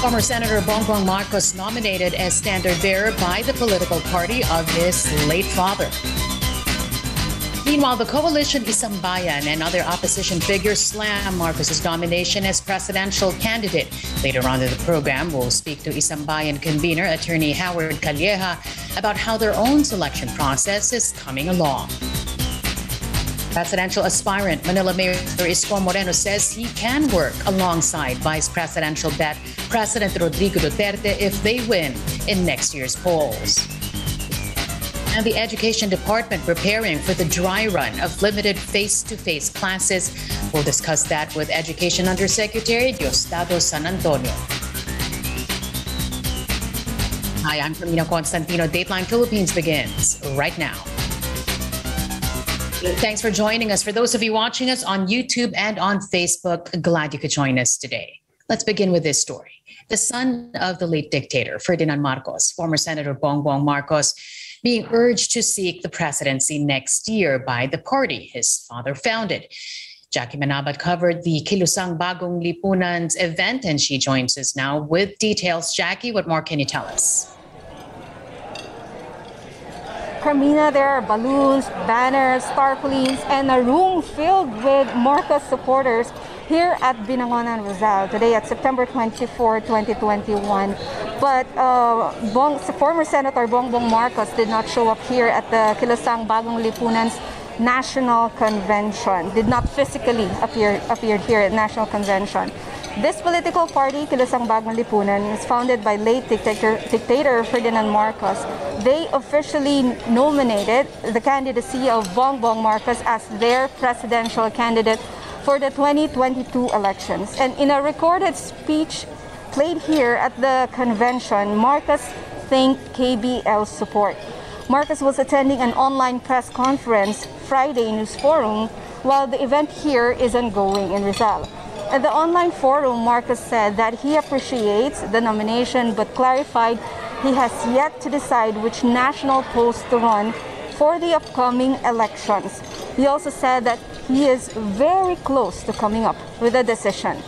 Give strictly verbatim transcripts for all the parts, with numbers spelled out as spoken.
Former Senator Bongbong Marcos nominated as standard bearer by the political party of his late father. Meanwhile, the coalition one Sambayan and other opposition figures slam Marcos's nomination as presidential candidate. Later on in the program, we'll speak to one Sambayan convener Attorney Howard Calleja about how their own selection process is coming along. Presidential aspirant Manila Mayor Isco Moreno says he can work alongside Vice Presidential bet President Rodrigo Duterte if they win in next year's polls. And the Education Department preparing for the dry run of limited face-to-face classes. We'll discuss that with Education Undersecretary Diosdado San Antonio. Hi, I'm Camila Constantino. Dateline Philippines begins right now. Thanks for joining us. For those of you watching us on YouTube and on Facebook, glad you could join us today. Let's begin with this story. The son of the late dictator, Ferdinand Marcos, former Senator Bongbong Marcos, being urged to seek the presidency next year by the party his father founded. Jackie Manabat covered the Kilusang Bagong Lipunan's event, and she joins us now with details. Jackie, what more can you tell us? Carmina, there are balloons, banners, tarpaulins, and a room filled with Marcos supporters here at Binangonan Rizal today at September twenty-fourth, twenty twenty-one. But uh, Bong, former Senator Bongbong Marcos did not show up here at the Kilusang Bagong Lipunan's National Convention, did not physically appear appeared here at National Convention. This political party, Kilusang Bagong Lipunan, is founded by late dictator, dictator Ferdinand Marcos. They officially nominated the candidacy of Bongbong Marcos as their presidential candidate for the twenty twenty-two elections. And in a recorded speech played here at the convention, Marcos thanked K B L's support. Marcos was attending an online press conference Friday News Forum while the event here is ongoing in Rizal. At the online forum, Marcos said that he appreciates the nomination but clarified he has yet to decide which national post to run for the upcoming elections. He also said that he is very close to coming up with a decision.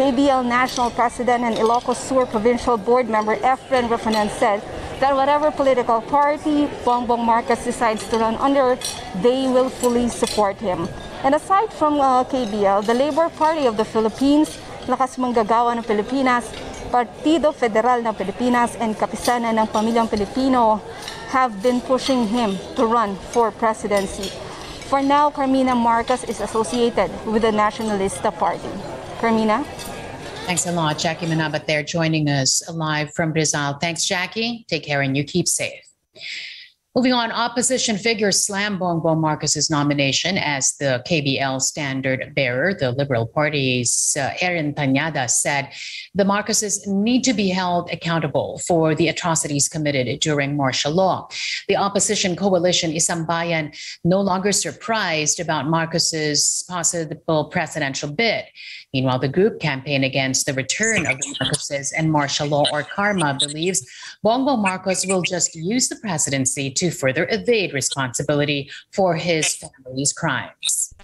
K B L National President and Ilocos Sur Provincial Board member Efren Rafanan said that whatever political party Bongbong Marcos decides to run under, they will fully support him. And aside from uh, K B L, the Labor Party of the Philippines, Lakas Manggagawa ng Pilipinas, Partido Federal ng Pilipinas, and Kapisanan ng Pamilyang Pilipino have been pushing him to run for presidency. For now, Carmina, Marcos is associated with the Nationalista Party. Carmina? Thanks a lot, Jackie Manabat there joining us live from Rizal. Thanks, Jackie. Take care and you keep safe. Moving on, opposition figures slam Bongbong Marcos's nomination as the K B L standard bearer. The Liberal Party's uh, Erin Tañada said the Marcoses need to be held accountable for the atrocities committed during martial law. The opposition coalition one Sambayan no longer surprised about Marcos's possible presidential bid. Meanwhile, the group campaign against the return of the Marcoses and martial law or karma believes Bongbong Marcos will just use the presidency to further evade responsibility for his family's crimes.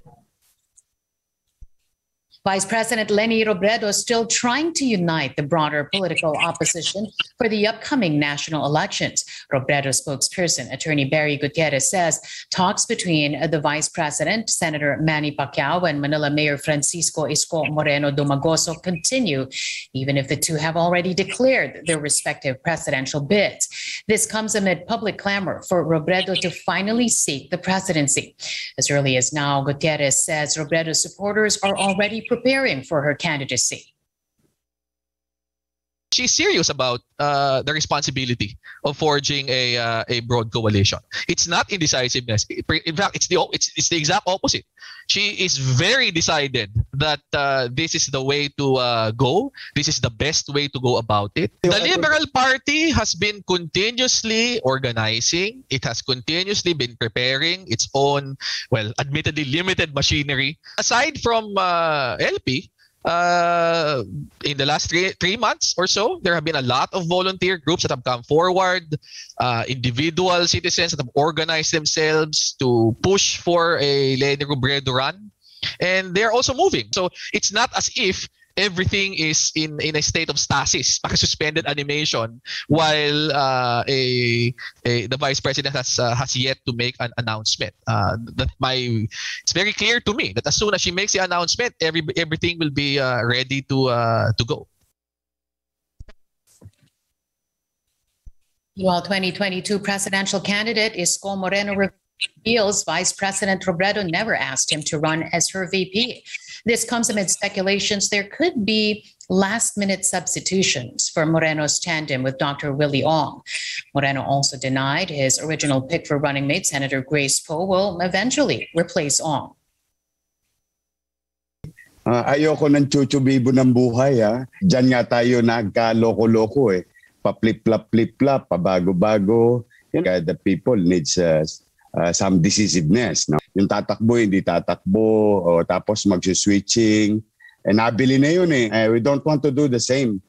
Vice President Leni Robredo is still trying to unite the broader political opposition for the upcoming national elections. Robredo spokesperson, Attorney Barry Gutierrez, says talks between the Vice President, Senator Manny Pacquiao, and Manila Mayor Francisco Isco Moreno-Domagoso continue, even if the two have already declared their respective presidential bids. This comes amid public clamor for Robredo to finally seek the presidency. As early as now, Gutierrez says Robredo's supporters are already preparing for her candidacy. She's serious about uh, the responsibility of forging a uh, a broad coalition. It's not indecisiveness. In fact, it's the it's, it's the exact opposite. She is very decided that uh, this is the way to uh, go. This is the best way to go about it. The Liberal Party has been continuously organizing. It has continuously been preparing its own, well, admittedly limited machinery. Aside from uh, L P, Uh, in the last three, three months or so, there have been a lot of volunteer groups that have come forward, uh, individual citizens that have organized themselves to push for a Leni Robredo run. And they're also moving. So it's not as if everything is in in a state of stasis, like a suspended animation, while uh, a, a the vice president has uh, has yet to make an announcement. Uh, that my it's very clear to me that as soon as she makes the announcement, every everything will be uh, ready to uh, to go. Well, twenty twenty-two presidential candidate Isco Moreno reveals Vice President Robredo never asked him to run as her V P. This comes amid speculations there could be last-minute substitutions for Moreno's tandem with Doctor Willie Ong. Moreno also denied his original pick for running mate, Senator Grace Poe, will eventually replace Ong. Uh, ayoko ng chuchubibo ng buhay. Ah. Diyan nga tayo nagkaloko-loko eh. Pa-flip-flop-flip-flop, pabago-bago. The people needs uh, uh, some decisiveness. No? Yung tatakbo, hindi tatakbo, o tapos magsuswitching. Eh, nabili na yun eh. Uh, we don't want to do the same.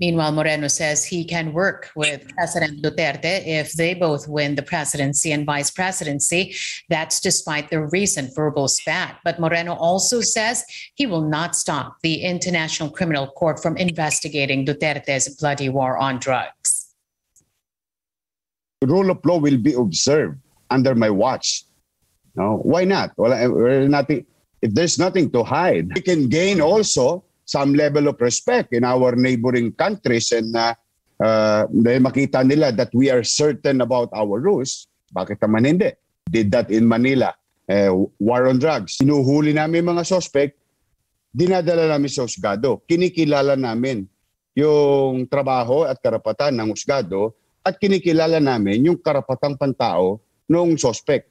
Meanwhile, Moreno says he can work with President Duterte if they both win the presidency and vice presidency. That's despite the recent verbal spat. But Moreno also says he will not stop the International Criminal Court from investigating Duterte's bloody war on drugs. The rule of law will be observed under my watch. No, why not? Well, we're nothing. If there's nothing to hide, we can gain also some level of respect in our neighboring countries, and uh, uh, makita nila that we are certain about our rules. Bakit naman hindi? Did that in Manila. Uh, war on drugs. Sinuhuli namin mga suspect, dinadala namin sa husgado. Kinikilala namin yung trabaho at karapatan ng husgado at kinikilala namin yung karapatang pantao ng suspect.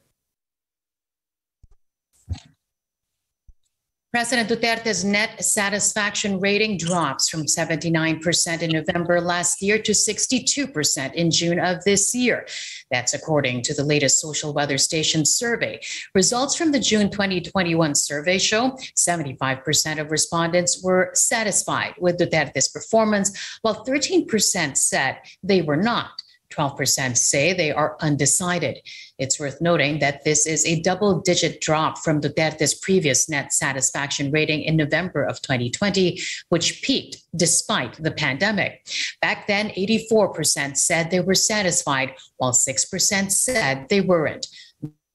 President Duterte's net satisfaction rating drops from seventy-nine percent in November last year to sixty-two percent in June of this year. That's according to the latest Social Weather Station survey. Results from the June twenty twenty-one survey show seventy-five percent of respondents were satisfied with Duterte's performance, while thirteen percent said they were not. twelve percent say they are undecided. It's worth noting that this is a double-digit drop from Duterte's previous net satisfaction rating in November of twenty twenty, which peaked despite the pandemic. Back then, eighty-four percent said they were satisfied, while six percent said they weren't.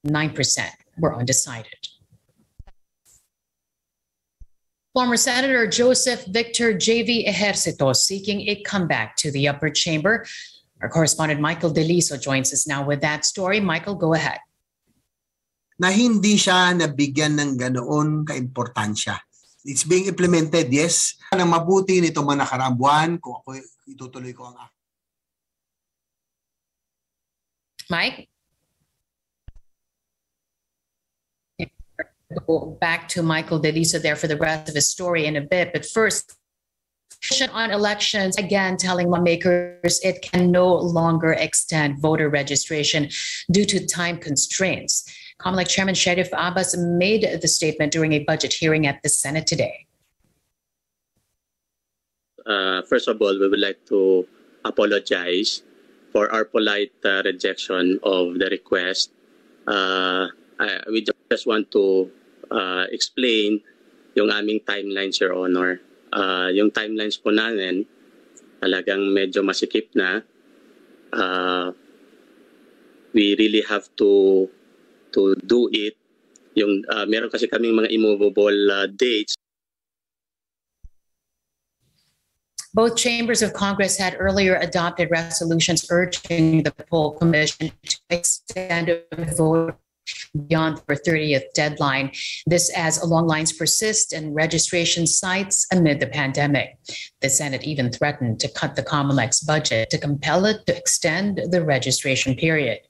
nine percent were undecided. Former Senator Joseph Victor J V Ejercito seeking a comeback to the upper chamber. Our correspondent Michael Delizo joins us now with that story. Michael, go ahead. Na hindi siya nabigyan ng ganoon kaimportansya. It's being implemented, yes. Nang mabuti nito mga nakaraang buwan, kung ako itutuloy ko ang act. Mike? Go back to Michael Delizo there for the rest of his story in a bit, but first, on elections, again telling lawmakers it can no longer extend voter registration due to time constraints. COMELEC Chairman Sheriff Abbas made the statement during a budget hearing at the Senate today. Uh, first of all, we would like to apologize for our polite uh, rejection of the request. Uh, I, we just want to uh, explain yung aming timelines, Your Honor. Uh, yung timelines po namin talagang medyo masikip na. Uh, we really have to to do it. Yung uh, meron kasi kaming mga immovable uh, dates. Both chambers of Congress had earlier adopted resolutions urging the poll commission to extend a vote beyond the thirtieth deadline. This as long lines persist in registration sites amid the pandemic. The Senate even threatened to cut the COMELEC's budget to compel it to extend the registration period.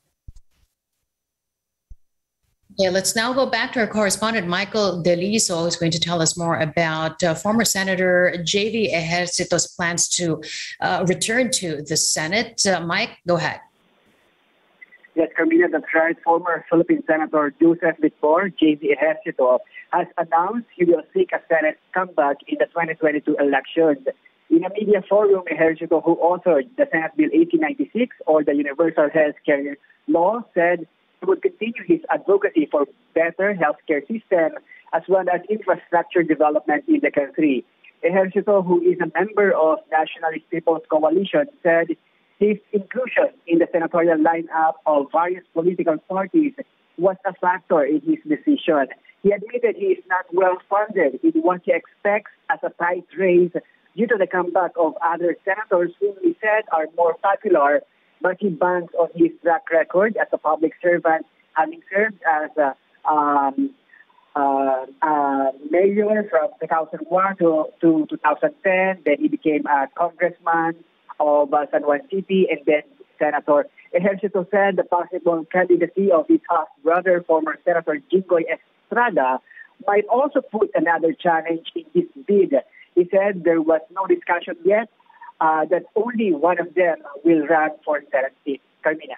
Yeah, let's now go back to our correspondent, Michael Delizo, who's going to tell us more about uh, former Senator J V Ejercito's plans to uh, return to the Senate. Uh, Mike, go ahead. Yes, Camila, that's right. Former Philippine Senator Joseph Victor J V Ejercito has announced he will seek a Senate comeback in the twenty twenty-two elections. In a media forum, Ejercito, who authored the Senate Bill eighteen ninety-six, or the Universal Health Care Law, said he would continue his advocacy for better healthcare system as well as infrastructure development in the country. Ejercito, who is a member of Nationalist People's Coalition, said his inclusion in the senatorial lineup of various political parties was a factor in his decision. He admitted he is not well-funded in what he expects as a tight race due to the comeback of other senators whom he said are more popular, but he banks on his track record as a public servant, having served as a um, uh, uh, mayor from two thousand one to, to two thousand ten. Then he became a congressman of uh, San Juan City and then senator. Ejercito said the possible candidacy of his half-brother, former Senator Jinggoy Estrada, might also put another challenge in his bid. He said there was no discussion yet uh, that only one of them will run for Senate seat. Carmina.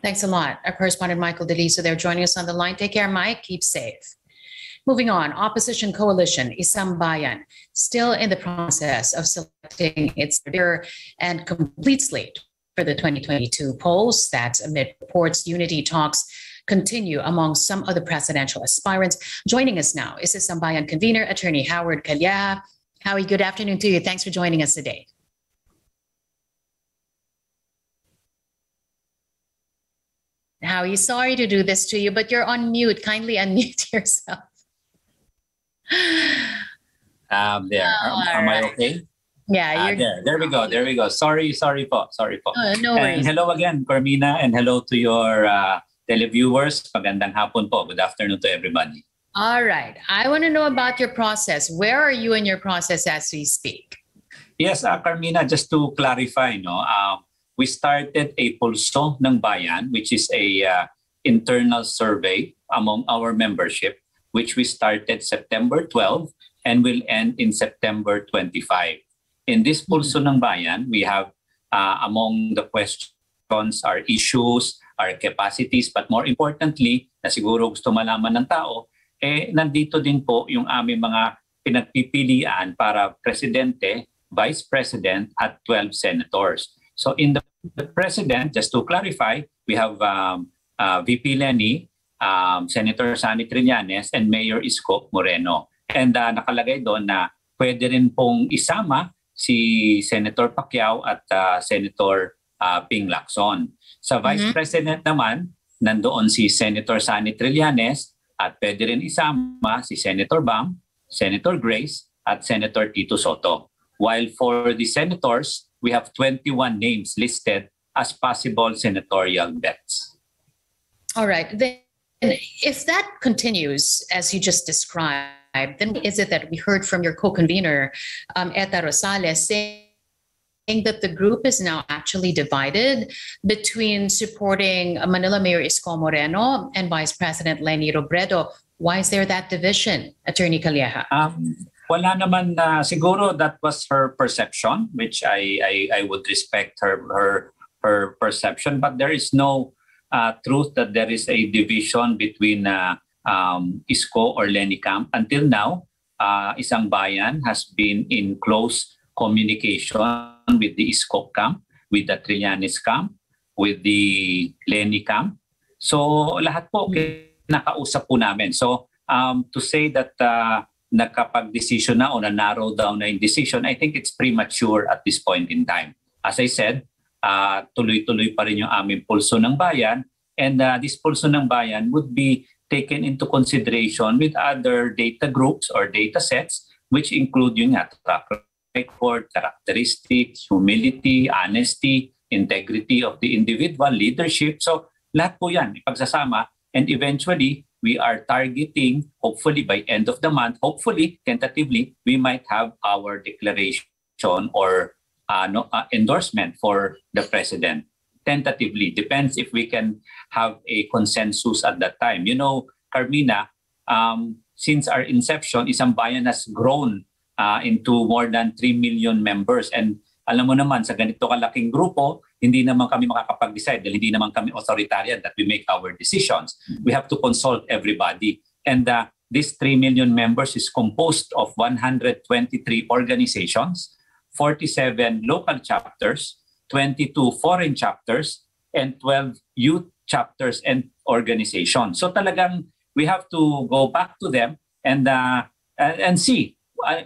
Thanks a lot. Our correspondent Michael Delizo there joining us on the line. Take care, Mike. Keep safe. Moving on, opposition coalition, one Sambayan, still in the process of selecting its leader and complete slate for the twenty twenty-two polls. That's amid reports unity talks continue among some other presidential aspirants. Joining us now is one Sambayan convener, Attorney Howard Calleja. Howie, good afternoon to you. Thanks for joining us today. Howie, sorry to do this to you, but you're on mute. Kindly unmute yourself. Um, there. Oh, am am right. I okay? Yeah. Uh, you're there. there we go. There we go. Sorry, sorry, po. Sorry, po. Uh, no worries. And hello again, Carmina, and hello to your... Uh, Televiewers, magandang hapon po. Good afternoon to everybody. All right. I want to know about your process. Where are you in your process as we speak? Yes, uh, Carmina, just to clarify, no, uh, we started a Pulso ng Bayan, which is a uh, internal survey among our membership, which we started September twelfth and will end in September twenty-fifth. In this Pulso mm-hmm. ng Bayan, we have uh, among the questions are issues, our capacities, but more importantly, na siguro gusto malaman ng tao, eh nandito din po yung aming mga pinagpipilian para presidente, vice president, at twelve senators. So in the, the president, just to clarify, we have um, uh, V P Leni, um, Senator Sonny Trillanes, and Mayor Isco Moreno. And uh, nakalagay doon na pwede rin pong isama si Senator Pacquiao at uh, Senator uh, Ping Lacson. Sa Vice mm-hmm. President naman, nandoon si Senator Sonny Trillanes at pwede rin isama si Senator Bam, Senator Grace, at Senator Tito Soto. While for the senators, we have twenty-one names listed as possible senatorial bets. All right. Then, if that continues as you just described, then is it that we heard from your co-convener, um, Eta Rosales, saying that the group is now actually divided between supporting Manila Mayor Isco Moreno and Vice President Leni Robredo? Why is there that division, Attorney Calleja? Um, wala naman na, uh, siguro that was her perception, which I, I, I would respect her, her, her perception, but there is no uh, truth that there is a division between uh, um, Isco or Leni camp. Until now, uh, Isang Bayan has been in close communication with the Isco camp, with the Trillanes camp, with the Leni camp. So lahat po nakausap po namin. So um, to say that uh, nakapag-decision na o na narrow down na yung decision, I think it's premature at this point in time. As I said, uh, tuloy-tuloy pa rin yung aming Pulso ng Bayan, and uh, this Pulso ng Bayan would be taken into consideration with other data groups or data sets, which include yung natrack record, characteristics, humility, honesty, integrity of the individual, leadership. So lahat po yan, ipagsasama. And eventually, we are targeting, hopefully by end of the month, hopefully, tentatively, we might have our declaration or uh, no, uh, endorsement for the president. Tentatively, depends if we can have a consensus at that time. You know, Carmina, um, since our inception, Isang Bayan has grown Uh, into more than three million members. And alam mo naman, sa ganito kalaking grupo, hindi naman kami makakapag-decide dahil hindi naman kami authoritarian that we make our decisions. We have to consult everybody. And uh, this three million members is composed of one hundred twenty-three organizations, forty-seven local chapters, twenty-two foreign chapters, and twelve youth chapters and organizations. So talagang we have to go back to them and uh, and see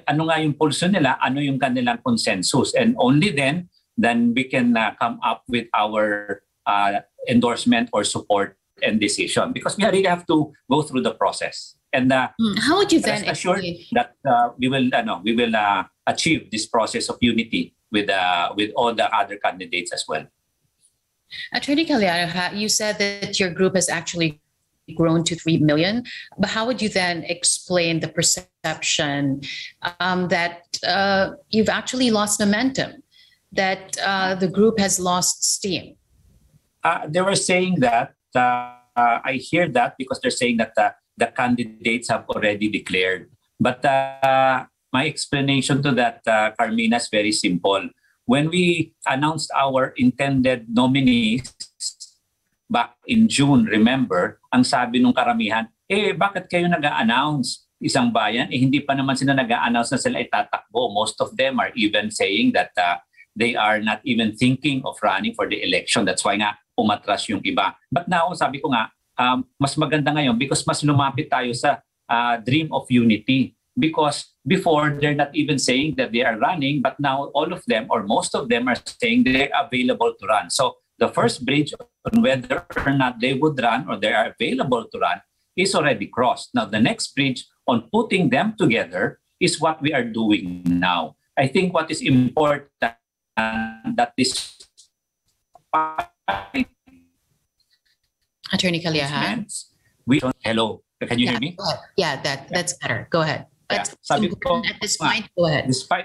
ano nga yung pulso nila, ano yung kanilang consensus. And only then, then we can uh, come up with our uh, endorsement or support and decision. Because we really have to go through the process. And uh, how would you then assure that uh, we will, ano, we will uh, achieve this process of unity with uh, with all the other candidates as well. Attorney Calleja, you said that your group has actually grown to three million, but how would you then explain the perception um, that uh, you've actually lost momentum, that uh, the group has lost steam? Uh, they were saying that, uh, uh, I hear that because they're saying that uh, the candidates have already declared. But uh, my explanation to that, uh, Carmina, is very simple. When we announced our intended nominees back in June, remember, ang sabi nung karamihan, eh bakit kayo nag-a-announce, Isang Bayan? Eh hindi pa naman sila nag-a-announce na sila itatakbo. Most of them are even saying that uh, they are not even thinking of running for the election. That's why nga umatras yung iba. But now, sabi ko nga, um, mas maganda ngayon because mas lumapit tayo sa uh, dream of unity. Because before, they're not even saying that they are running, but now all of them or most of them are saying they're available to run. So the first bridge on whether or not they would run or they are available to run is already crossed. Now the next bridge on putting them together is what we are doing now. I think what is important uh, that this... Attorney Calleja. We don't... Hello, can you yeah, hear me? Yeah, that, that's better. Go ahead. Yeah. Sabi ko, at this point, go ahead. Despite,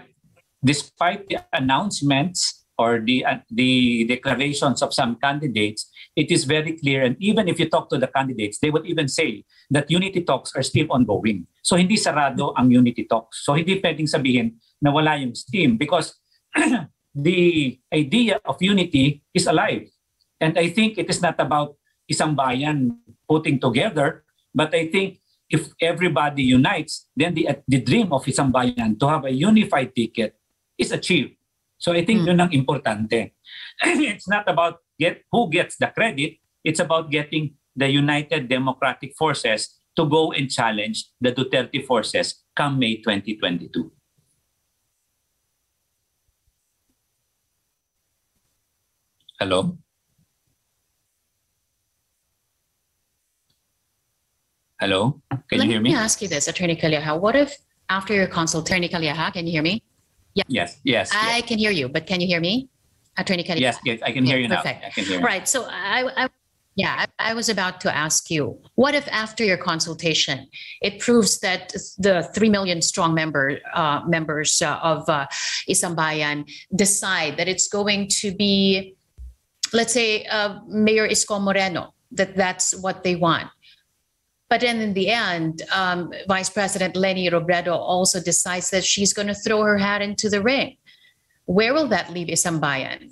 despite the announcements or the, uh, the declarations of some candidates, it is very clear. And even if you talk to the candidates, they would even say that unity talks are still ongoing. So hindi sarado ang unity talks. So hindi pwedeng sabihin na wala yung steam because the idea of unity is alive. And I think it is not about Isang Bayan putting together, but I think if everybody unites, then the, the dream of Isang Bayan to have a unified ticket is achieved. So I think mm. yun ang importante. It's not about get, who gets the credit. It's about getting the united democratic forces to go and challenge the Duterte forces come May twenty twenty-two. Hello? Hello, can Let you hear me? Let me ask you this, Attorney Calleja. What if after your consult, Attorney Calleja, can you hear me? Yeah. Yes, yes. I yes. can hear you, but can you hear me, Attorney Calleja? Yes, yes, I can okay, hear you perfect. now. I can hear right, you. so I, I, yeah, I, I was about to ask you, what if after your consultation, it proves that the three million strong member uh, members uh, of uh, Isambayan decide that it's going to be, let's say, uh, Mayor Isco Moreno, that that's what they want. But then in the end, um, Vice President Leni Robredo also decides that she's going to throw her hat into the ring. Where will that leave Isambayan?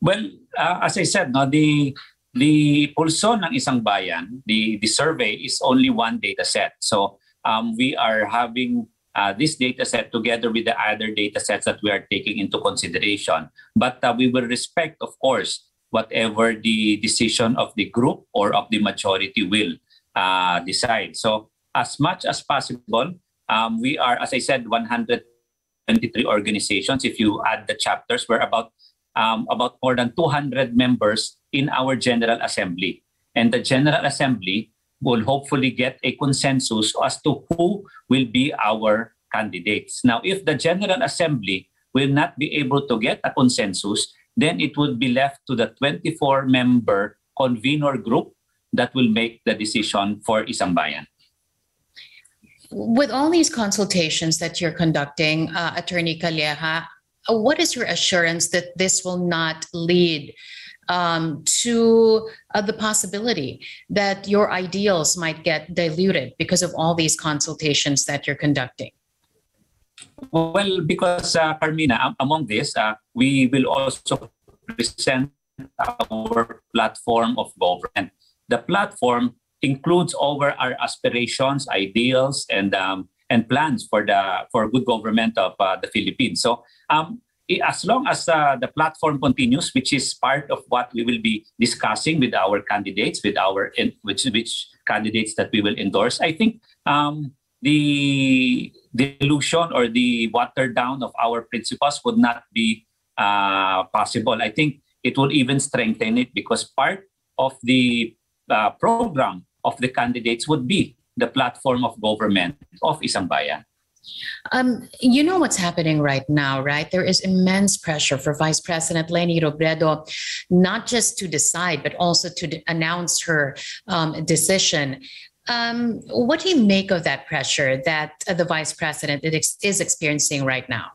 Well, uh, as I said, no, the the pulso ng Isambayan, the the survey is only one data set. So um, we are having uh, this data set together with the other data sets that we are taking into consideration. But uh, we will respect, of course, whatever the decision of the group or of the majority will. Uh, decide. So as much as possible, um, we are, as I said, one hundred twenty-three organizations. If you add the chapters, we're about um, about more than two hundred members in our General Assembly. And the General Assembly will hopefully get a consensus as to who will be our candidates. Now, if the General Assembly will not be able to get a consensus, then it would be left to the twenty-four member convenor group that will make the decision for Isang Bayan. With all these consultations that you're conducting, uh, Attorney Calleja, what is your assurance that this will not lead um, to uh, the possibility that your ideals might get diluted because of all these consultations that you're conducting? Well, because, uh, Carmina, among this, uh, we will also present our platform of government. The platform includes over our aspirations, ideals, and um, and plans for the for good government of uh, the Philippines. So um, as long as uh, the platform continues, which is part of what we will be discussing with our candidates, with our which which candidates that we will endorse, I think um, the dilution or the water down of our principles would not be uh, possible. I think it would even strengthen it, because part of the uh, program of the candidates would be the platform of government of Isang Bayan. Um, you know what's happening right now, right? There is immense pressure for Vice President Leni Robredo, not just to decide, but also to announce her um, decision. Um, what do you make of that pressure that uh, the Vice President is experiencing right now?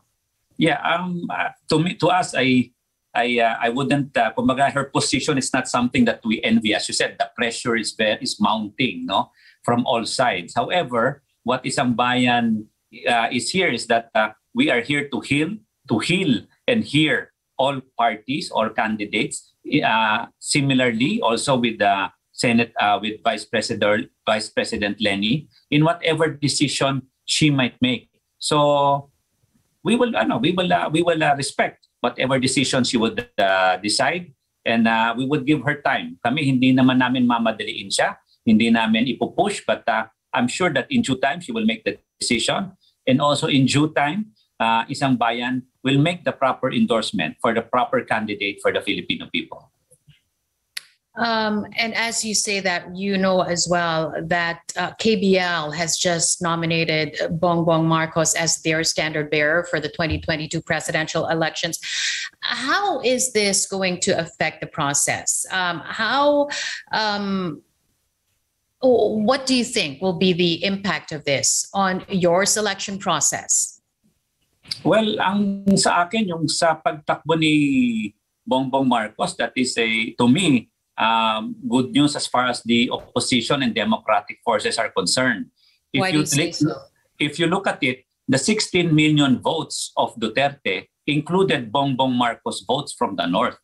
Yeah, um, uh, to me, to us, I, I, uh, I wouldn't. Uh, kumbaga, her position is not something that we envy. As you said, the pressure is very, is mounting, no, from all sides. However, what Isang Bayan Uh, is here is that uh, we are here to heal, to heal and hear all parties, all candidates. Uh, similarly, also with the uh, Senate, uh, with Vice President Vice President Leni, in whatever decision she might make. So we will, uh, no, we will, uh, we will uh, respect whatever decision she would uh, decide, and uh, we would give her time. Kami hindi naman namin mamadaliin siya, hindi namin ipupush, but uh, I'm sure that in due time she will make the decision. And also in due time, uh, Isang Bayan will make the proper endorsement for the proper candidate for the Filipino people. Um, and as you say that, you know as well that uh, K B L has just nominated Bongbong Marcos as their standard bearer for the twenty twenty-two presidential elections. How is this going to affect the process? Um, how... Um, What do you think will be the impact of this on your selection process? Well, ang sa akin, yung sa pagtakbo ni Bongbong Marcos, that is, a, to me, um, good news as far as the opposition and democratic forces are concerned. If Why you do you say so? If you look at it, the sixteen million votes of Duterte included Bongbong Marcos votes from the north.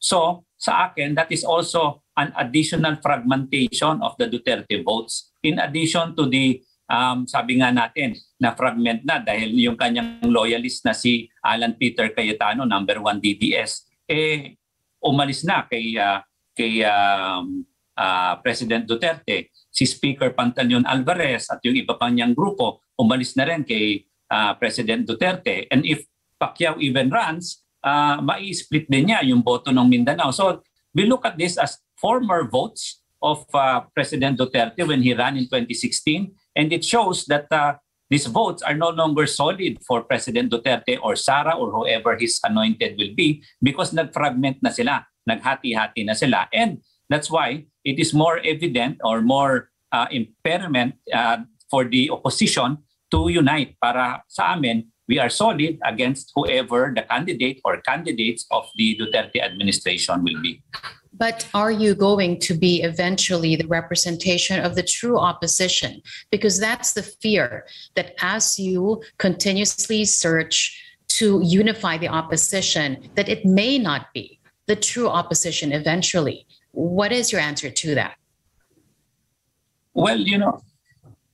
So, sa akin, that is also an additional fragmentation of the Duterte votes, in addition to the, um, sabi nga natin, na fragment na dahil yung kanyang loyalist na si Alan Peter Cayetano, number one D D S, eh umalis na kay, uh, kay um, uh, President Duterte. Si Speaker Pantaleon Alvarez at yung iba pang niyang grupo, umalis na rin kay uh, President Duterte. And if Pacquiao even runs, Uh, mai-split din niya yung boto ng Mindanao. So we look at this as former votes of uh, President Duterte when he ran in twenty sixteen, and it shows that uh, these votes are no longer solid for President Duterte or Sara or whoever his anointed will be, because nag-fragment na sila, naghati-hati na sila. And that's why it is more evident or more uh, impairment uh, for the opposition to unite. Para sa amin, we are solid against whoever the candidate or candidates of the Duterte administration will be. But are you going to be eventually the representation of the true opposition? Because that's the fear, that as you continuously search to unify the opposition, that it may not be the true opposition eventually. What is your answer to that? Well, you know,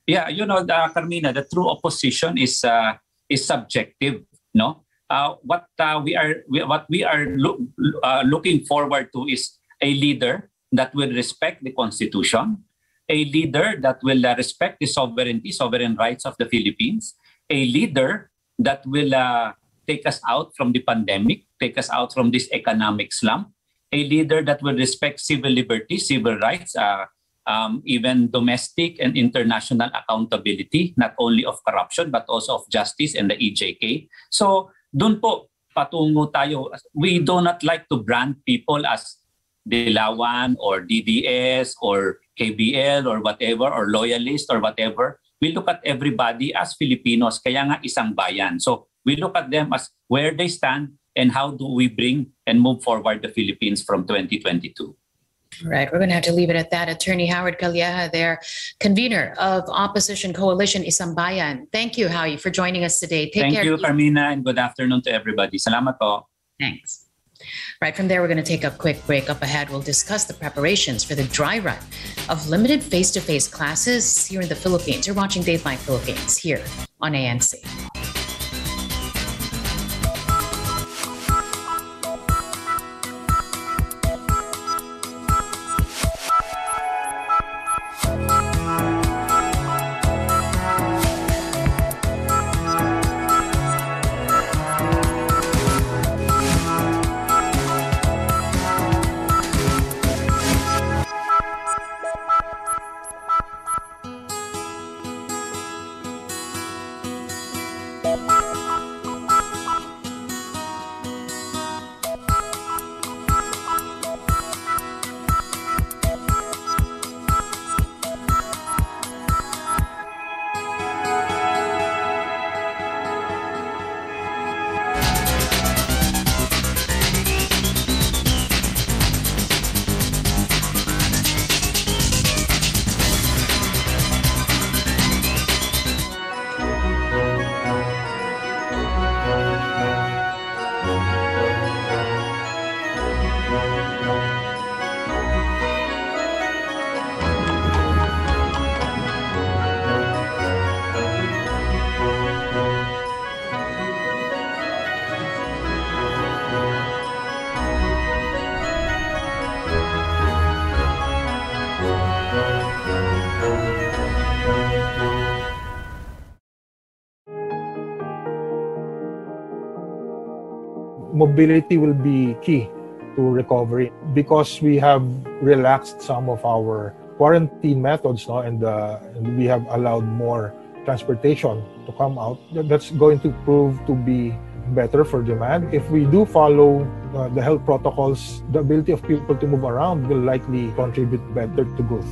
yeah, you know, uh, Carmina, the true opposition is... Uh, is subjective, no? Uh, what uh, we are we, what we are lo uh, looking forward to is a leader that will respect the Constitution, a leader that will uh, respect the sovereignty, sovereign rights of the Philippines, a leader that will uh, take us out from the pandemic, take us out from this economic slump, a leader that will respect civil liberties, civil rights, uh, Um, even domestic and international accountability, not only of corruption but also of justice and the E J K. So dun po patungo tayo. We do not like to brand people as Dilawan or D D S or K B L or whatever, or loyalist or whatever. We look at everybody as Filipinos, kaya nga Isang Bayan. So we look at them as where they stand and how do we bring and move forward the Philippines from twenty twenty-two. Right. We're going to have to leave it at that. Attorney Howard Calleja there, convener of Opposition Coalition Isang Bayan. Thank you, Howie, for joining us today. Take Thank care. you, Carmina, and good afternoon to everybody. Salamat po. Thanks. Right from there, we're going to take a quick break. Up ahead, we'll discuss the preparations for the dry run of limited face-to-face classes here in the Philippines. You're watching Dateline Philippines here on A N C. mobility will be key to recovery because we have relaxed some of our quarantine methods, no, and, uh, and we have allowed more transportation to come out. That's going to prove to be better for demand. If we do follow uh, the health protocols, the ability of people to move around will likely contribute better to growth.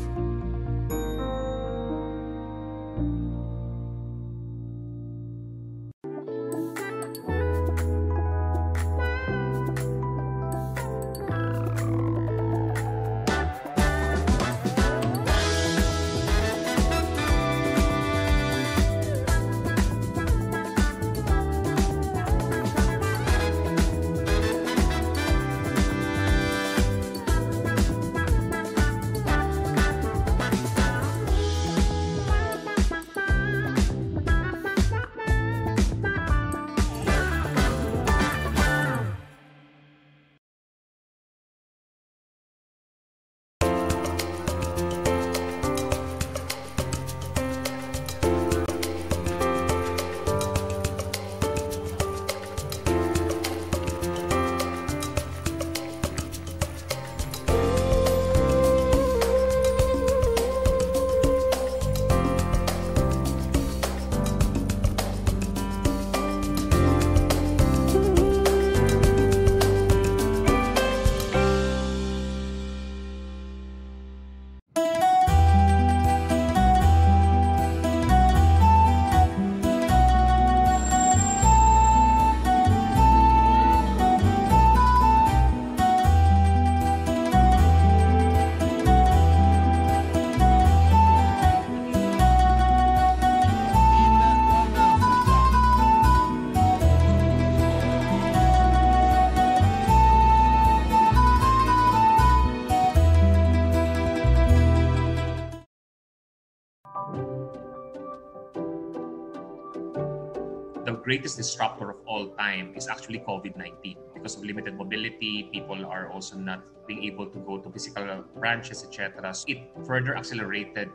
The greatest disruptor of all time is actually COVID nineteen. Because of limited mobility, people are also not being able to go to physical branches, et cetera. So it further accelerated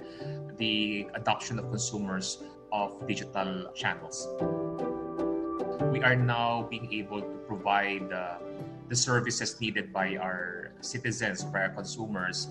the adoption of consumers of digital channels. We are now being able to provide uh, the services needed by our citizens, by our consumers.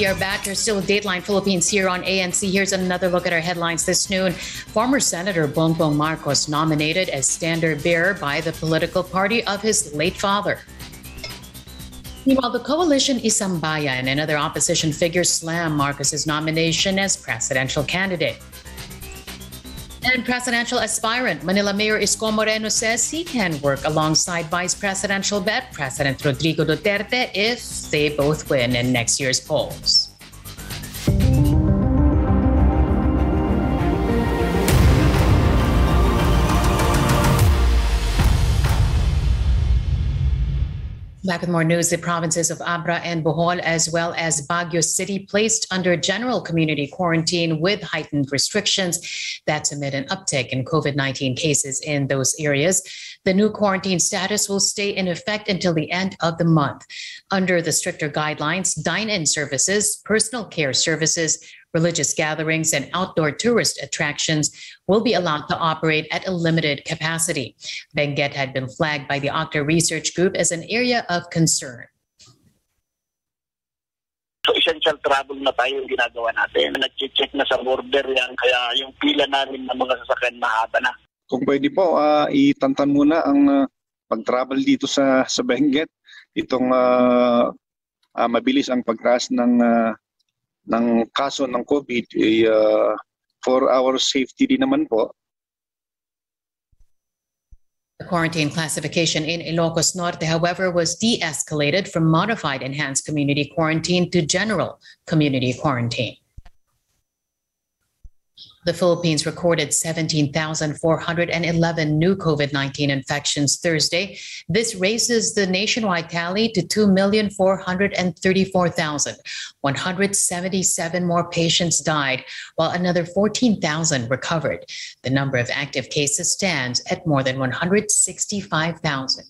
We're back. You're still with Dateline Philippines here on A N C. Here's another look at our headlines this noon. Former Senator Bongbong Marcos nominated as standard bearer by the political party of his late father. Meanwhile, the coalition one Sambayan and other opposition figures slammed Marcos's nomination as presidential candidate. And presidential aspirant Manila Mayor Isco Moreno says he can work alongside Vice Presidential bet President Rodrigo Duterte if they both win in next year's polls. Back with more news, the provinces of Abra and Bohol as well as Baguio City placed under general community quarantine with heightened restrictions. That's amid an uptick in COVID nineteen cases in those areas. The new quarantine status will stay in effect until the end of the month. Under the stricter guidelines, dine-in services, personal care services, religious gatherings and outdoor tourist attractions will be allowed to operate at a limited capacity. Benguet had been flagged by the Octa Research Group as an area of concern. So essential travel na tayo yung ginagawa natin. Nag-check na sa border yan, kaya yung pila namin ng mga sasakyan mahaba na. Kung pwede po, uh, itantan muna ang uh, pag-travel dito sa, sa Benguet, itong uh, uh, mabilis ang pagtaas ng, uh, ng kaso ng COVID, eh, uh, for our safety din naman po. The quarantine classification in Ilocos Norte, however, was de-escalated from modified enhanced community quarantine to general community quarantine. The Philippines recorded seventeen thousand four hundred eleven new COVID nineteen infections Thursday. This raises the nationwide tally to two million four hundred thirty-four thousand one hundred seventy-seven more patients died, while another fourteen thousand recovered. The number of active cases stands at more than one hundred sixty-five thousand.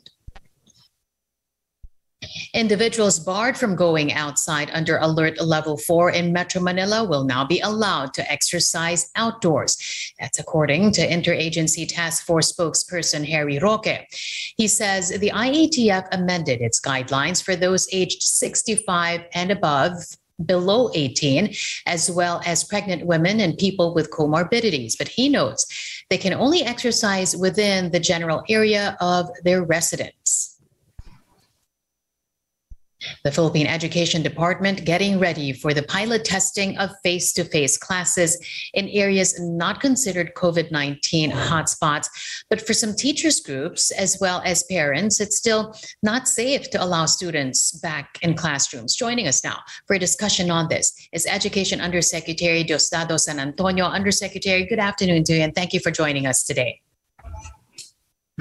Individuals barred from going outside under Alert Level four in Metro Manila will now be allowed to exercise outdoors. That's according to Interagency Task Force spokesperson Harry Roque. He says the I A T F amended its guidelines for those aged sixty-five and above, below eighteen, as well as pregnant women and people with comorbidities. But he notes they can only exercise within the general area of their residence. The Philippine Education Department getting ready for the pilot testing of face-to-face classes in areas not considered COVID nineteen hotspots. But for some teachers groups, as well as parents, it's still not safe to allow students back in classrooms. Joining us now for a discussion on this is Education Undersecretary Diosdado San Antonio. Undersecretary, good afternoon to you, and thank you for joining us today.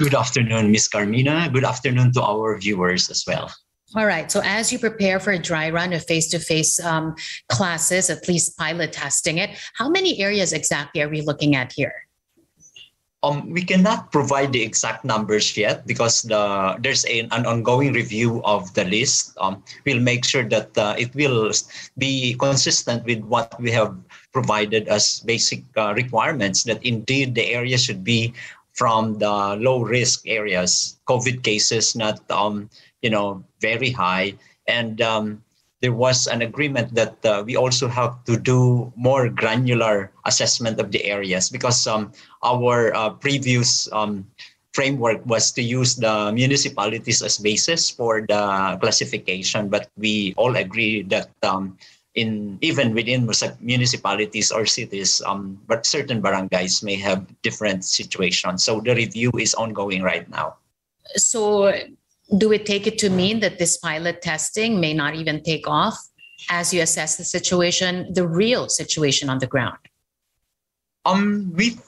Good afternoon, Miz Carmina. Good afternoon to our viewers as well. All right. So as you prepare for a dry run of face-to-face um, classes, at least pilot testing it, how many areas exactly are we looking at here? Um, we cannot provide the exact numbers yet because the, there's a, an ongoing review of the list. Um, we'll make sure that uh, it will be consistent with what we have provided as basic uh, requirements, that indeed the area should be from the low-risk areas, COVID cases not um, you know, very high. And um, there was an agreement that uh, we also have to do more granular assessment of the areas because um, our uh, previous um, framework was to use the municipalities as basis for the classification. But we all agree that um, in even within municipalities or cities, um, but certain barangays may have different situations. So the review is ongoing right now. So do we take it to mean that this pilot testing may not even take off as you assess the situation, the real situation on the ground? Um, we've,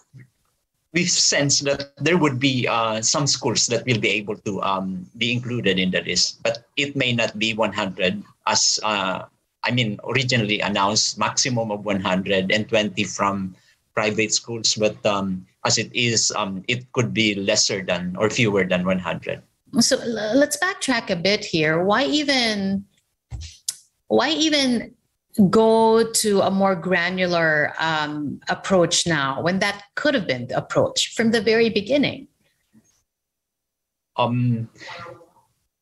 we've sensed that there would be uh, some schools that will be able to um, be included in the list, but it may not be one hundred as, uh, I mean, originally announced maximum of one hundred twenty from private schools, but um, as it is, um, it could be lesser than or fewer than one hundred. So let's backtrack a bit here. Why even, why even go to a more granular um, approach now when that could have been the approach from the very beginning? Um,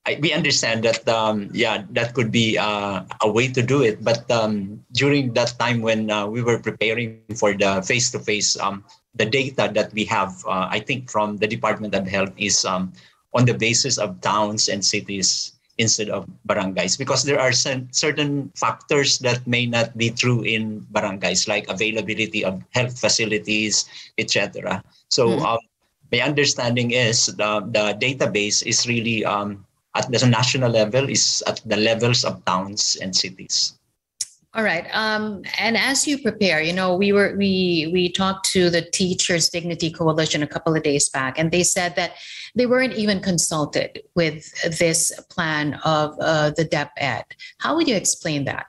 I, we understand that, um, yeah, that could be uh, a way to do it. But um, during that time when uh, we were preparing for the face-to-face, um, the data that we have, uh, I think, from the Department of Health is um, on the basis of towns and cities instead of barangays, because there are certain factors that may not be true in barangays, like availability of health facilities, et cetera. So mm-hmm. um, my understanding is the, the database is really um, at the national level, is at the levels of towns and cities. All right. Um, and as you prepare, you know, we were we we talked to the Teachers Dignity Coalition a couple of days back, and they said that they weren't even consulted with this plan of uh, the DepEd. How would you explain that?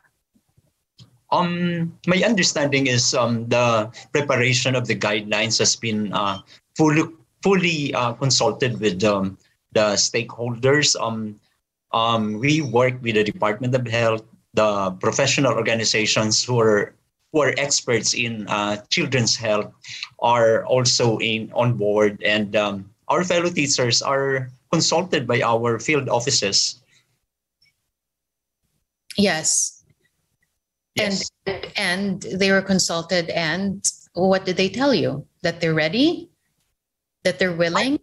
Um, my understanding is um, the preparation of the guidelines has been uh, fully fully uh, consulted with um, the stakeholders. Um, um, we work with the Department of Health, the professional organizations who are who are experts in uh, children's health are also in on board, and um, our fellow teachers are consulted by our field offices. Yes. Yes. And and they were consulted, and what did they tell you? That they're ready? That they're willing?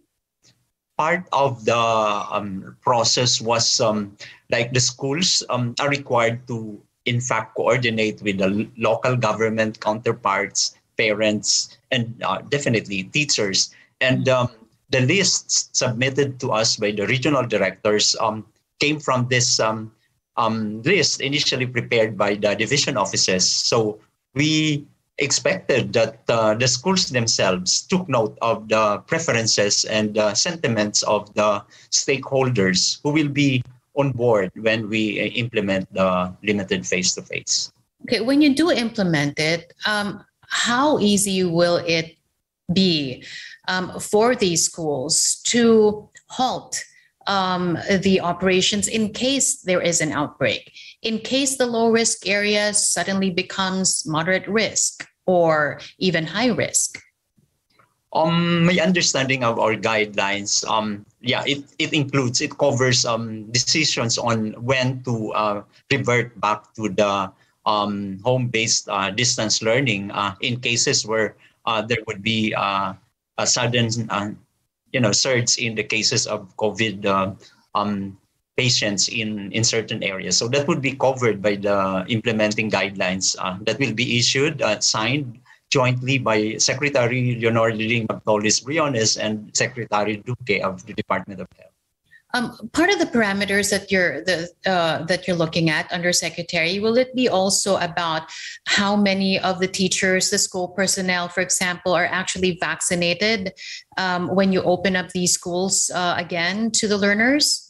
I part of the um, process was um, like the schools um, are required to, in fact, coordinate with the local government counterparts, parents, and uh, definitely teachers. And um, the lists submitted to us by the regional directors um, came from this um, um, list initially prepared by the division offices. So we expected that uh, the schools themselves took note of the preferences and uh, sentiments of the stakeholders who will be on board when we implement the limited face-to-face. Okay, when you do implement it, um, how easy will it be um, for these schools to halt um, the operations in case there is an outbreak, in case the low-risk area suddenly becomes moderate risk or even high risk? Um, my understanding of our guidelines, um, yeah, it, it includes, it covers um, decisions on when to uh, revert back to the um, home-based uh, distance learning uh, in cases where uh, there would be uh, a sudden, uh, you know, surge in the cases of COVID uh, um, patients in, in certain areas. So that would be covered by the implementing guidelines uh, that will be issued, uh, signed, jointly by Secretary Leonor Liling Magdolis Briones and Secretary Duque of the Department of Health. Um, part of the parameters that you're the uh, that you're looking at, Undersecretary, will it be also about how many of the teachers, the school personnel, for example, are actually vaccinated um, when you open up these schools uh, again to the learners?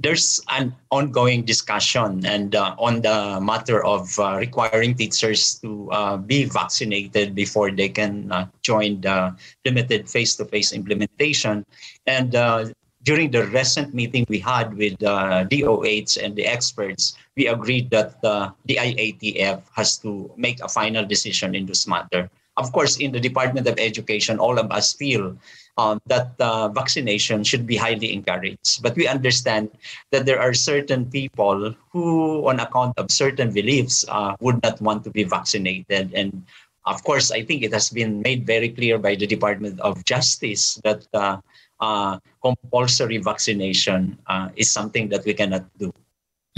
There's an ongoing discussion and uh, on the matter of uh, requiring teachers to uh, be vaccinated before they can uh, join the limited face-to-face implementation. And uh, during the recent meeting we had with uh, D O H and the experts, we agreed that uh, the I A T F has to make a final decision in this matter. Of course, in the Department of Education, all of us feel Um, that uh, vaccination should be highly encouraged. But we understand that there are certain people who, on account of certain beliefs, uh, would not want to be vaccinated. And of course, I think it has been made very clear by the Department of Justice that uh, uh, compulsory vaccination uh, is something that we cannot do.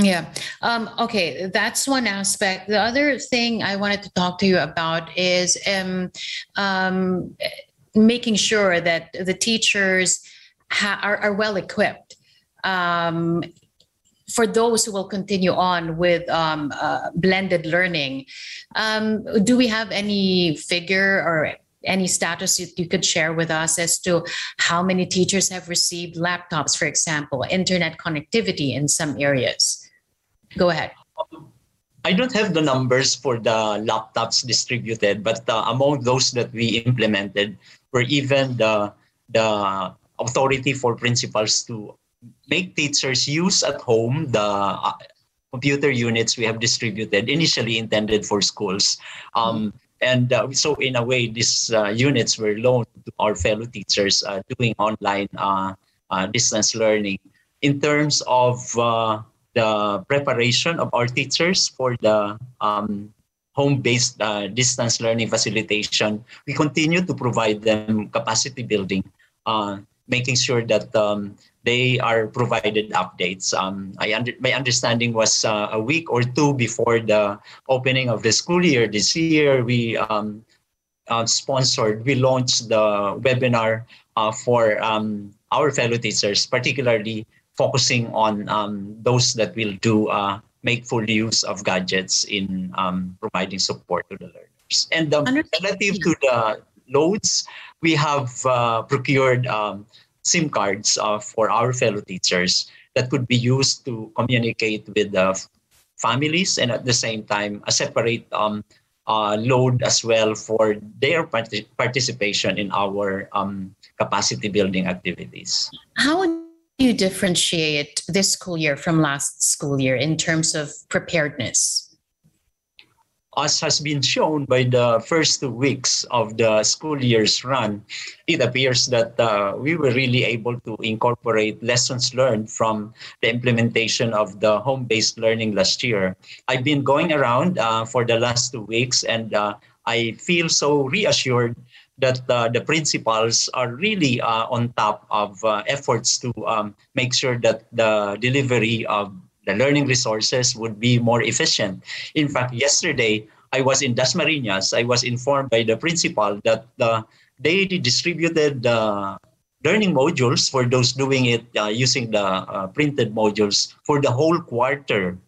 Yeah. Um, okay. That's one aspect. The other thing I wanted to talk to you about is um, um, making sure that the teachers ha- are, are well equipped um, for those who will continue on with um, uh, blended learning. Um, do we have any figure or any status you, you could share with us as to how many teachers have received laptops, for example, internet connectivity in some areas? Go ahead. I don't have the numbers for the laptops distributed, but uh, among those that we implemented were even the, the authority for principals to make teachers use at home the uh, computer units we have distributed, initially intended for schools. Um, and uh, so in a way, these uh, units were loaned to our fellow teachers uh, doing online uh, uh, distance learning. In terms of uh, the preparation of our teachers for the um, home-based uh, distance learning facilitation, we continue to provide them capacity building, uh, making sure that um, they are provided updates. Um, I under- my understanding was uh, a week or two before the opening of the school year this year, we um, uh, sponsored, we launched the webinar uh, for um, our fellow teachers, particularly focusing on um, those that will do uh, make full use of gadgets in um, providing support to the learners. And um, relative to the loads, we have uh, procured um, SIM cards uh, for our fellow teachers that could be used to communicate with the families, and at the same time, a separate um, uh, load as well for their part- participation in our um, capacity building activities. How would you differentiate this school year from last school year in terms of preparedness? As has been shown by the first two weeks of the school year's run, it appears that uh, we were really able to incorporate lessons learned from the implementation of the home-based learning last year. I've been going around uh, for the last two weeks, and uh, I feel so reassured that uh, the principals are really uh, on top of uh, efforts to um, make sure that the delivery of the learning resources would be more efficient. In fact, yesterday, I was in Dasmariñas. I was informed by the principal that uh, they distributed the uh, learning modules for those doing it uh, using the uh, printed modules for the whole quarter.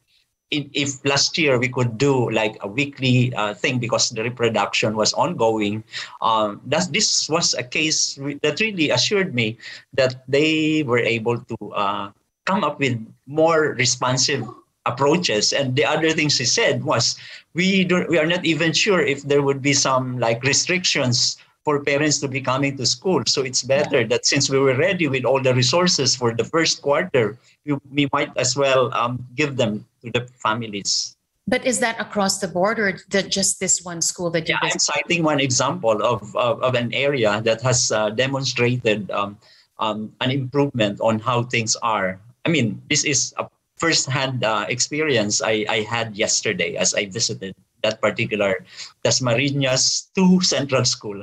If last year we could do like a weekly uh, thing because the reproduction was ongoing, um, that this was a case that really assured me that they were able to uh, come up with more responsive approaches. And the other thing she said was, we don't, we are not even sure if there would be some like restrictions for parents to be coming to school. So it's better yeah. that since we were ready with all the resources for the first quarter, we, we might as well um, give them to the families. But is that across the board or the, just this one school that you yeah, visited? I'm citing one example of, of, of an area that has uh, demonstrated um, um, an improvement on how things are. I mean, this is a first-hand uh, experience I, I had yesterday as I visited that particular Dasmariñas two Central School.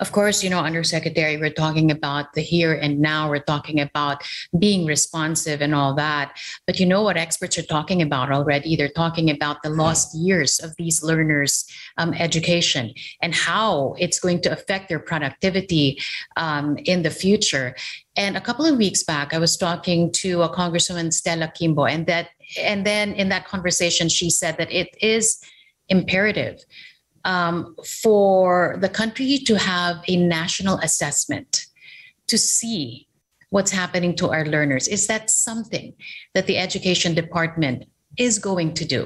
Of course, you know, Undersecretary, we're talking about the here and now. We're talking about being responsive and all that. But you know what experts are talking about already? They're talking about the lost years of these learners' um, education and how it's going to affect their productivity um, in the future. And a couple of weeks back, I was talking to a Congresswoman Stella Kimbo, and that, and then in that conversation, she said that it is imperative Um, for the country to have a national assessment to see what's happening to our learners. Is that something that the Education Department is going to do?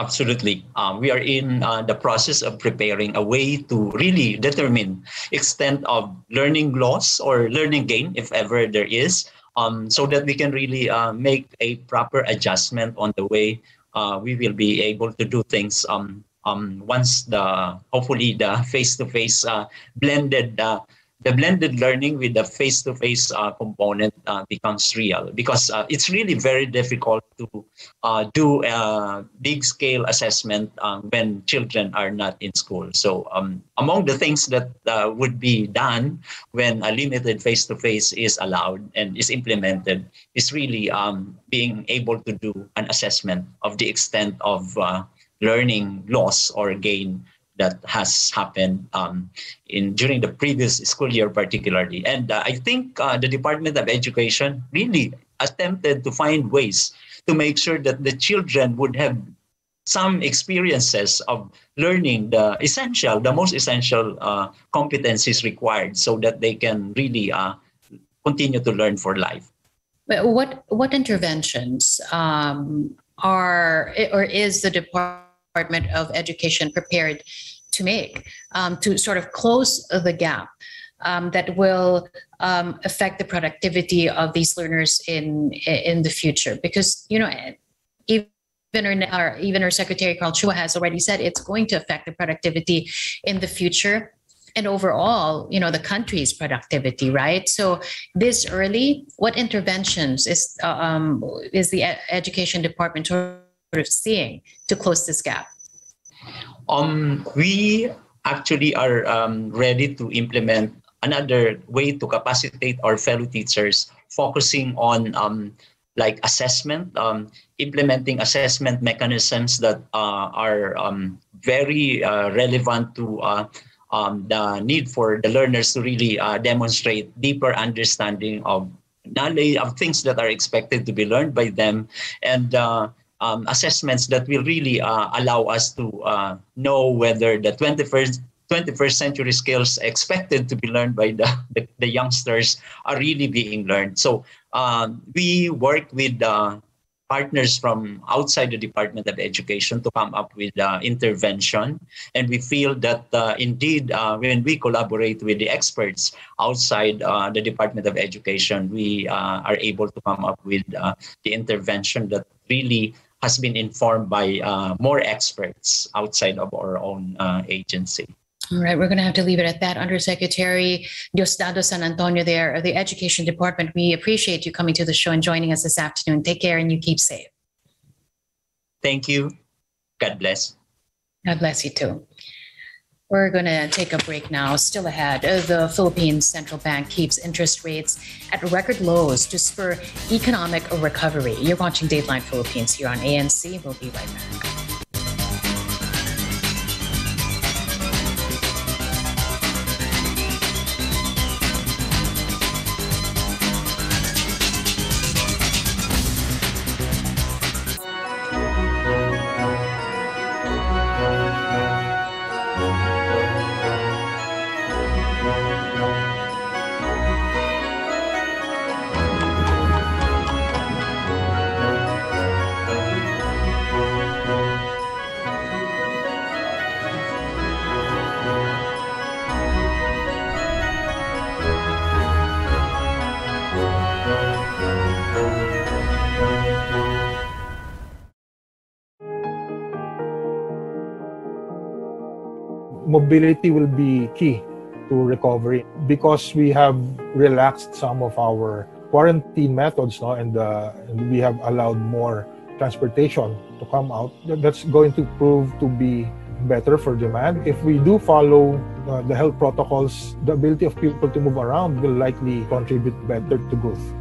Absolutely. Um, we are in uh, the process of preparing a way to really determine extent of learning loss or learning gain, if ever there is, um, so that we can really uh, make a proper adjustment on the way uh, we will be able to do things um, Um, once the hopefully the face-to-face uh, blended uh, the blended learning with the face-to-face uh, component uh, becomes real, because uh, it's really very difficult to uh, do a big-scale assessment um, when children are not in school. So um, among the things that uh, would be done when a limited face-to-face is allowed and is implemented is really um, being able to do an assessment of the extent of uh, learning loss or gain that has happened um, in during the previous school year particularly. And uh, I think uh, the Department of Education really attempted to find ways to make sure that the children would have some experiences of learning the essential, the most essential uh, competencies required so that they can really uh, continue to learn for life. What, what interventions um, are or is the Department Department of Education prepared to make um, to sort of close the gap um, that will um, affect the productivity of these learners in in the future? Because, you know, even our, even our Secretary Carl Chua has already said it's going to affect the productivity in the future and overall, you know, the country's productivity, right? So this early, what interventions is um, is the Education Department to of seeing to close this gap? Um, we actually are um, ready to implement another way to capacitate our fellow teachers, focusing on um, like assessment, um, implementing assessment mechanisms that uh, are um, very uh, relevant to uh, um, the need for the learners to really uh, demonstrate deeper understanding of knowledge of things that are expected to be learned by them, and uh, Um, assessments that will really uh, allow us to uh, know whether the twenty-first, twenty-first century skills expected to be learned by the, the, the youngsters are really being learned. So um, we work with uh, partners from outside the Department of Education to come up with uh, intervention. And we feel that uh, indeed, uh, when we collaborate with the experts outside uh, the Department of Education, we uh, are able to come up with uh, the intervention that really has been informed by uh, more experts outside of our own uh, agency. All right, we're going to have to leave it at that. Undersecretary Diosdado San Antonio there of the Education Department, we appreciate you coming to the show and joining us this afternoon. Take care and you keep safe. Thank you. God bless. God bless you too. We're going to take a break now. Still ahead, the Philippine Central Bank keeps interest rates at record lows to spur economic recovery. You're watching Dateline Philippines here on A N C. We'll be right back. Mobility will be key to recovery because we have relaxed some of our quarantine methods, no, and, uh, and we have allowed more transportation to come out. That's going to prove to be better for demand. If we do follow uh, the health protocols, the ability of people to move around will likely contribute better to growth.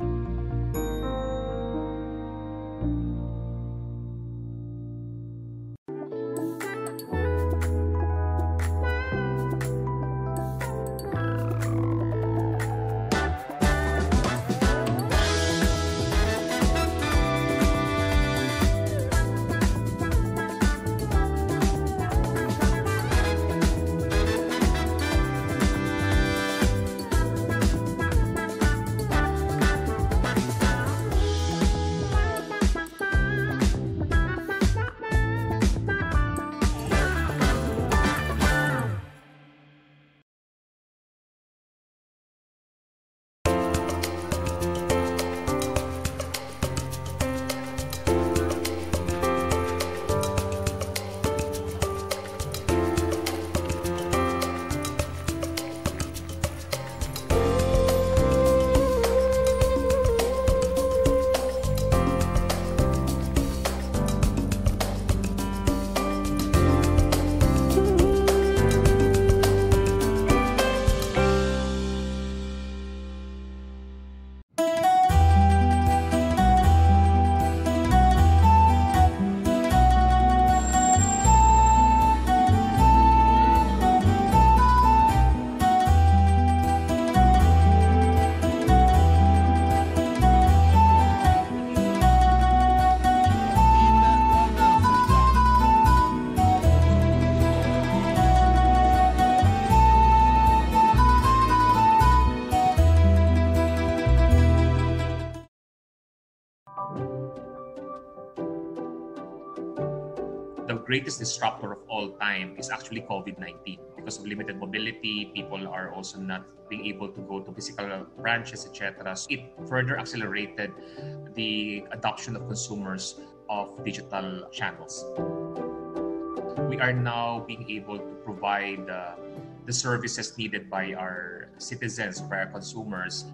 The greatest disruptor of all time is actually COVID nineteen. Because of limited mobility, people are also not being able to go to physical branches, et cetera. So it further accelerated the adoption of consumers of digital channels. We are now being able to provide uh, the services needed by our citizens, by our consumers.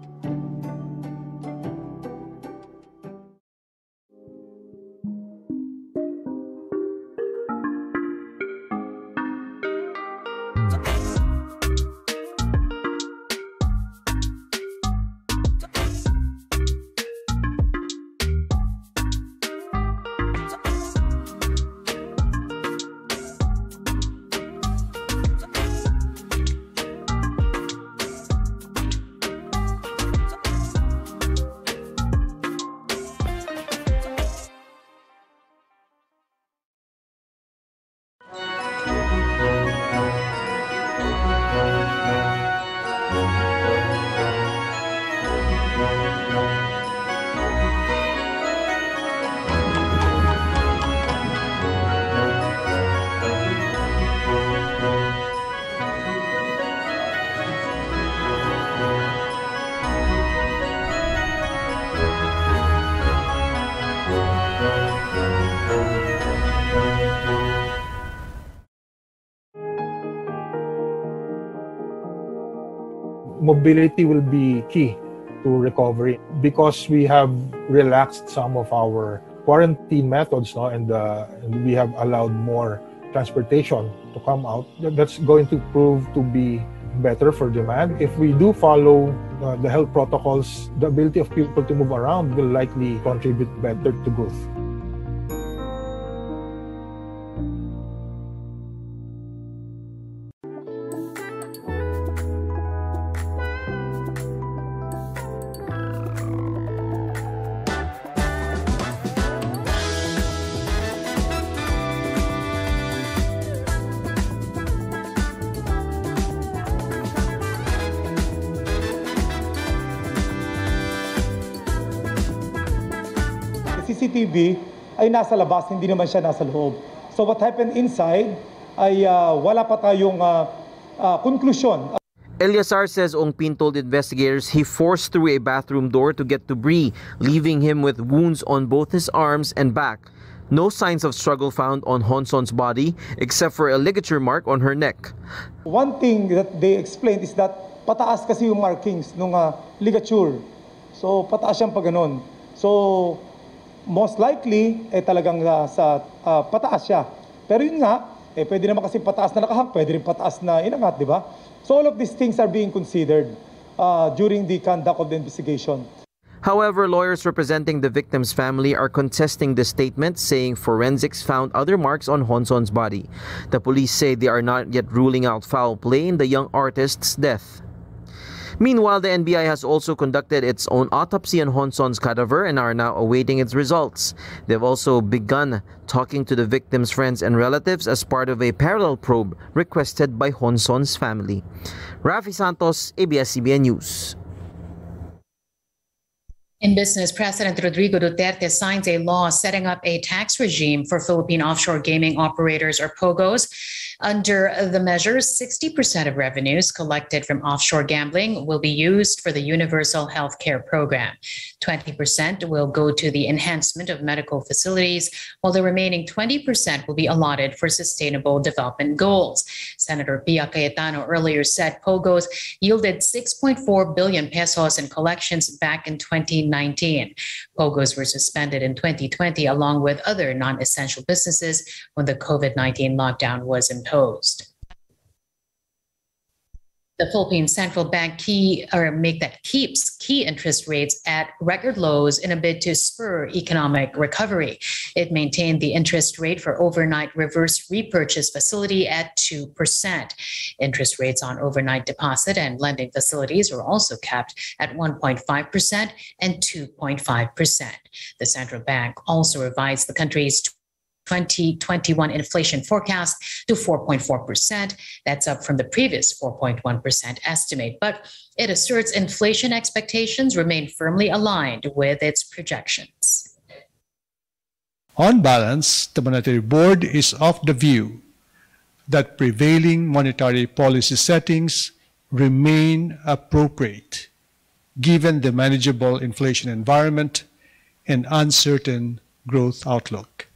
Mobility will be key to recovery because we have relaxed some of our quarantine methods, no, and, uh, and we have allowed more transportation to come out, that's going to prove to be better for demand. If we do follow uh, the health protocols, the ability of people to move around will likely contribute better to growth. C C T V ay nasa labas, hindi naman siya nasa loob. So what happened inside ay uh, wala pa tayong uh, uh, conclusion. Eleazar says Ong Pin told investigators he forced through a bathroom door to get to Bree, leaving him with wounds on both his arms and back. No signs of struggle found on Honson's body except for a ligature mark on her neck. One thing that they explained is that pataas kasi yung markings nung uh, ligature. So pataas siyang paganoon. So most likely, eh talagang uh, sa uh, pataas siya. Pero yun nga, eh pwede naman kasi pataas na nakahang, pwede rin pataas na inangat, di ba? So all of these things are being considered uh, during the conduct of the investigation. However, lawyers representing the victim's family are contesting the statement, saying forensics found other marks on Honson's body. The police say they are not yet ruling out foul play in the young artist's death. Meanwhile, the N B I has also conducted its own autopsy on Honson's cadaver and are now awaiting its results. They've also begun talking to the victim's friends and relatives as part of a parallel probe requested by Honson's family. Rafi Santos, A B S-C B N News. In business, President Rodrigo Duterte signs a law setting up a tax regime for Philippine offshore gaming operators or POGOs. Under the measures, sixty percent of revenues collected from offshore gambling will be used for the universal health care program. twenty percent will go to the enhancement of medical facilities, while the remaining twenty percent will be allotted for sustainable development goals. Senator Pia Cayetano earlier said POGOs yielded six point four billion pesos in collections back in twenty nineteen. POGOs were suspended in twenty twenty along with other non-essential businesses when the COVID nineteen lockdown was imposed. The Philippine Central Bank key or make that keeps key interest rates at record lows in a bid to spur economic recovery. It maintained the interest rate for overnight reverse repurchase facility at two percent. Interest rates on overnight deposit and lending facilities were also capped at one point five percent and two point five percent. The Central Bank also revised the country's twenty twenty-one inflation forecast to four point four percent. That's up from the previous four point one percent estimate, but it asserts inflation expectations remain firmly aligned with its projections. On balance, the Monetary Board is of the view that prevailing monetary policy settings remain appropriate given the manageable inflation environment and uncertain growth outlook.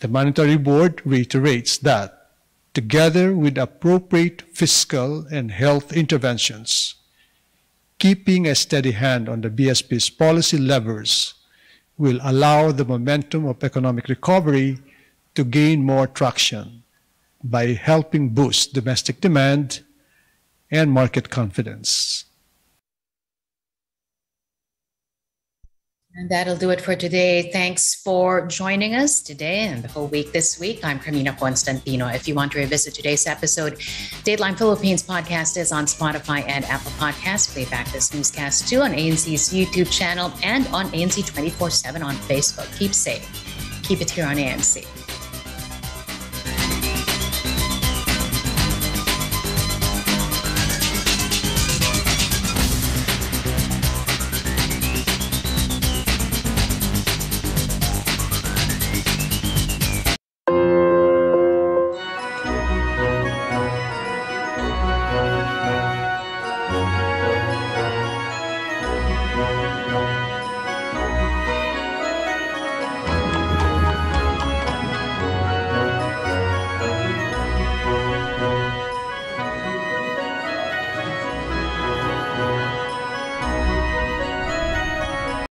The Monetary Board reiterates that, together with appropriate fiscal and health interventions, keeping a steady hand on the B S P's policy levers will allow the momentum of economic recovery to gain more traction by helping boost domestic demand and market confidence. And that'll do it for today. Thanks for joining us today and the whole week this week. I'm Camila Constantino. If you want to revisit today's episode, Dateline Philippines podcast is on Spotify and Apple Podcasts. Playback this newscast too on A N C's YouTube channel and on A N C twenty-four seven on Facebook. Keep safe. Keep it here on A N C. We'll be right back.